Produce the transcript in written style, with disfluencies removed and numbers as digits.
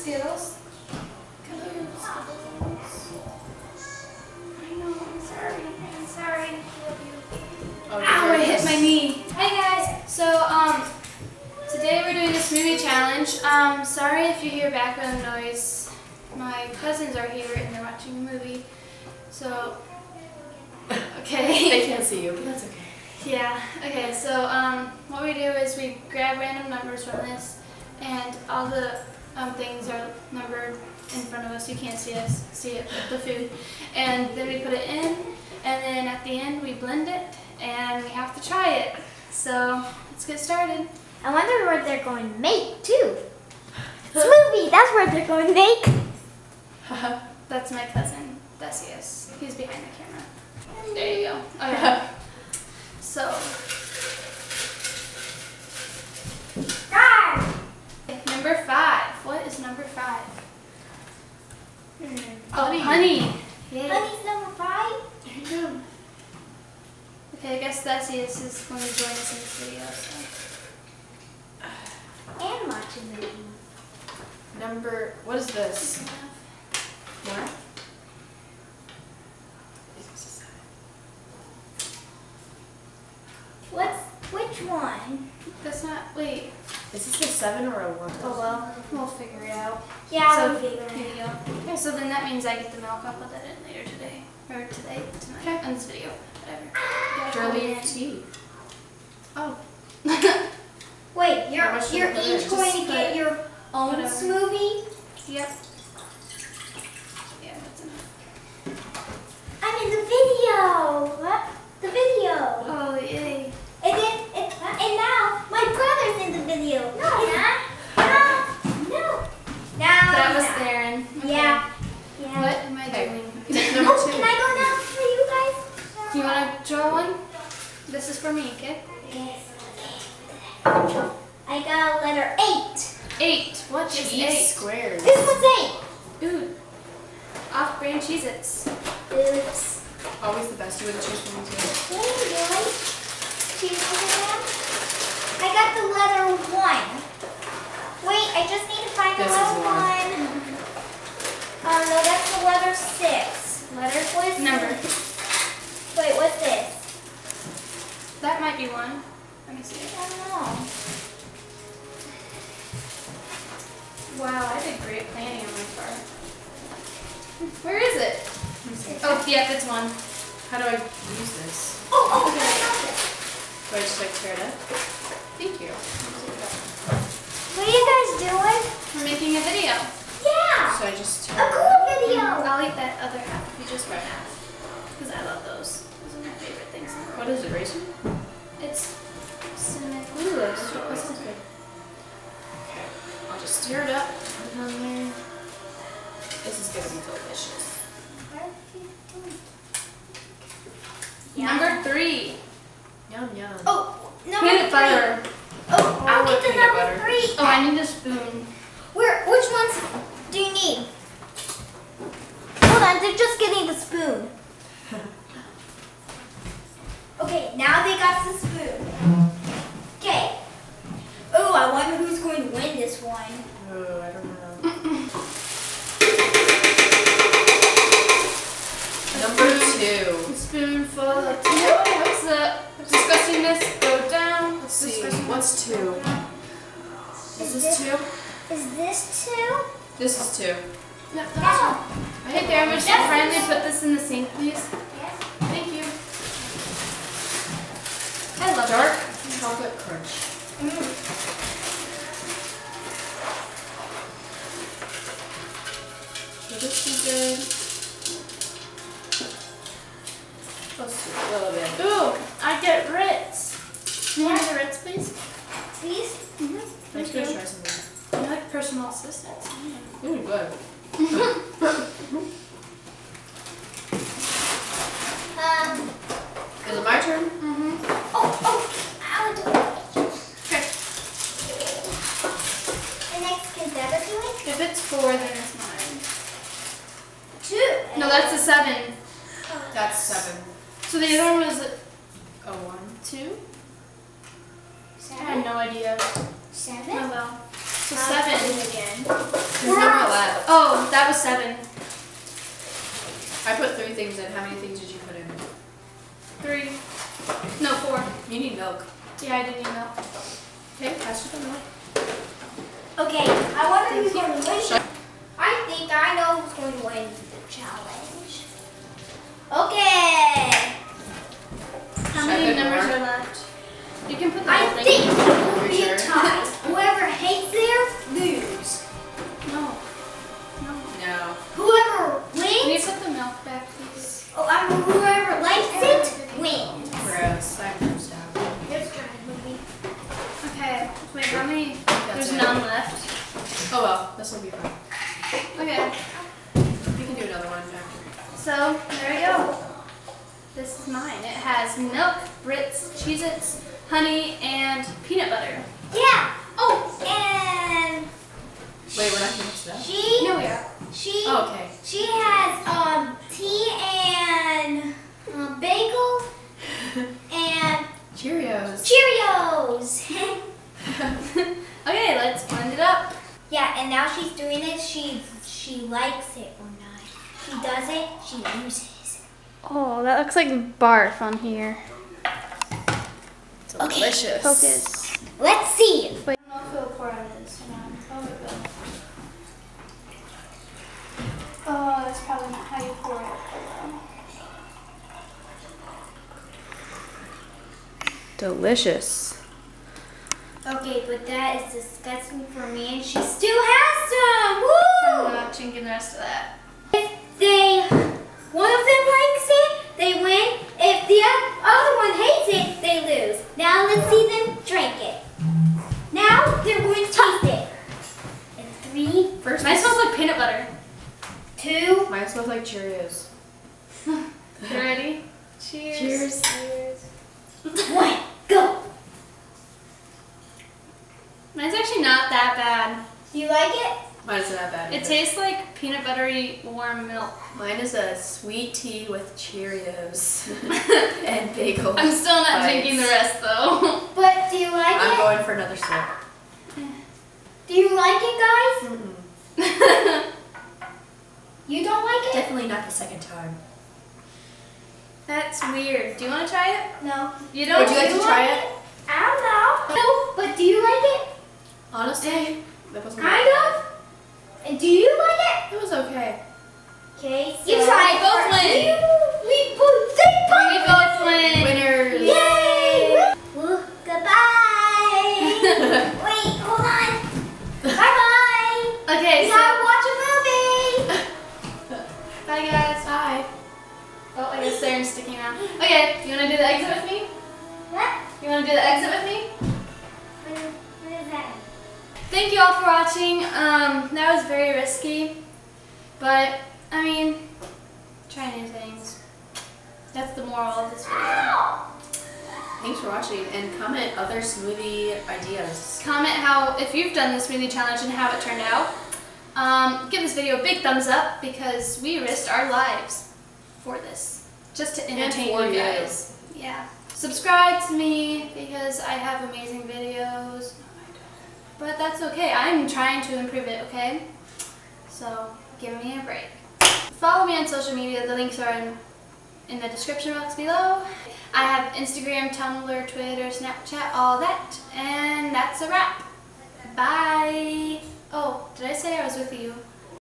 Skittles? Come here, Skittles. I know, I'm sorry. I'm sorry. I love you. Ow, I hit my knee. Hey guys. So, today we're doing a smoothie challenge. Sorry if you hear background noise. My cousins are here and they're watching a movie. So, okay. They can't see you, but that's okay. Yeah, okay, so what we do is we grab random numbers from this, and all the things are numbered in front of us. You can't see it with the food. And then we put it in, and then at the end we blend it, and we have to try it. So let's get started. I wonder what they're going to make, too. Smoothie, that's what they're going to make. That's my cousin, Decius. He's behind the camera. There you go. Oh, yeah. So, number 5. What is number 5? Oh, honey. Yay. Honey's number 5. There you go. Okay, I guess Decius is going to join us in this video. So. And watch a movie. Number. What is this? What? Which one? That's not, wait. Is this a 7 or a 1? Oh well, we'll figure it out. Yeah, so, we'll figure it out. Okay, so then that means I get the milk. I'll put that in later today. Or today, tonight, okay. On this video, whatever. Dirty tea. Oh. Wait, you're each going to get your own smoothie? Yep. Yeah, that's enough. I'm in the video! What? The video! Oh, yay. And now my brother's in the video. No, no. Now that was Theron. Okay. Yeah. What am I doing? Can I go now for you guys? Do you want to draw one? This is for me, okay? Yes. Okay. I got letter 8. 8. What is 8? Squares. This was 8. Ooh. Off-brand Cheez-Its. Oops. Always the best. You would choose from too. There you go. I got the letter 1. Wait, I just need to find the letter 1. No, that's the letter 6. Letter what? Number. Wait, what's this? That might be 1. Let me see. I don't know. Wow, I did great planning on my part. Where is it? Let me see. Oh, yeah, that's 1. How do I use this? Oh, okay. I got this. Do I just like tear it up? Thank you. What are you guys doing? We're making a video. Yeah! So I just tear it up. A cool video! I'll eat that other half if you just grab half. Because I love those. Those are my favorite things. What is it, raisin? It's cinnamon. Ooh, that's so good. Okay, I'll just tear it up. Put it on there. This is going to be delicious. Yeah. Number 3. Yum, yum. Oh, number 3. Oh, I'll get the number 3. Oh, I need a spoon. Which ones do you need? Hold on, they're just getting the spoon. Okay, now they got the spoon. Okay. Oh, I wonder who's going to win this one. Oh, I don't know. Number 2. Spoonful of tea. What's up? Disgustingness, go down. Let's see. What's 2? Is this 2? Is this 2? This is 2. No, that's 1. Hey there, would you kindly put this in the sink, please? Yes. Thank you. I love dark chocolate crunch. Will this be good? A little bit. Ooh, I get Ritz. You want the Ritz, please? Please? Mm-hmm. Let's go try something. I like personal assistance. Yeah. Ooh, good. Is it my turn? Mm-hmm. Oh, I'll do it. Okay. And next, can Debra do it? If it's 4, then it's mine. 2. No, that's a 7. That's 7. So the other one was a 1, 2. 7. I had no idea. 7? Oh well. So 7 again. We're on Oh, that was 7. I put 3 things in. How many things did you put in? 3. No, 4. You need milk. Yeah, I did need milk. Okay, pass you the milk. Okay, I wonder who's going to win. I think I know who's going to win the challenge. Okay. How many numbers are left? You can put the whole thing in. I think it will be a tie. Whoever hates there, lose. No. No. No. Whoever wins. Can you put the milk back, please? Oh, I mean, whoever likes it wins. Gross. I'm grossed out. It's kind of movie. Okay. Wait, how many? There's none left. Oh, well. This will be fun. Okay. You can do another one after. So, there we go. This is mine. It has milk, Brits, Cheez-Its, honey, and peanut butter. Yeah. Oh. And. Wait, we're not finished though. She. No, we are. She. Oh, okay. She has tea and bagel and. Cheerios. Cheerios. Okay, let's blend it up. Yeah, and now she's doing it. She likes it or not. She does it. She loses. Oh, that looks like barf on here. Delicious. Okay, focus. Let's see. Wait. I don't know if it'll pour out of this or not. Probably will. Oh, that's probably not how you pour it. Delicious. Okay, but that is disgusting for me, and she still has some! Woo! I'm not drinking the rest of that. If they, one of them likes it, they win. If the other one hates it, they lose. Now let's see them drink it. Now they're going to taste it. And 3. First, mine smells like peanut butter. 2. Mine smells like Cheerios. You ready? Cheers. Cheers. Cheers. 1. Go. Mine's actually not that bad. Do you like it? Mine isn't that bad. It tastes like peanut buttery warm milk. Mine is a sweet tea with Cheerios and bagel. I'm still not drinking the rest though. But do you like it? I'm going for another sip. Do you like it, guys? Mm-mm. You don't like it? Definitely not the second time. That's weird. Do you want to try it? No. You don't. Would you like to try it? I don't know. No, but do you like it? Honestly, that wasn't kind of. And do you like it? It was okay. Okay, so you tried. We both win. We both win. Winners. Yay! Well, goodbye. Wait, hold on. Bye bye. Okay, so gotta watch a movie. Bye guys. Bye. Oh, I guess they're sticking around. Okay, you wanna do the exit with me? What? You wanna do the exit with me? What is that? Thank you all for watching. That was very risky, but I mean, try new things. That's the moral of this video. Thanks for watching, and comment other smoothie ideas. Comment how, if you've done the smoothie challenge and how it turned out. Give this video a big thumbs up because we risked our lives for this, just to entertain you guys. Yeah. Subscribe to me because I have amazing videos. But that's okay. I'm trying to improve it, okay? So, give me a break. Follow me on social media. The links are in the description box below. I have Instagram, Tumblr, Twitter, Snapchat, all that. And that's a wrap. Bye. Oh, did I say I was with you?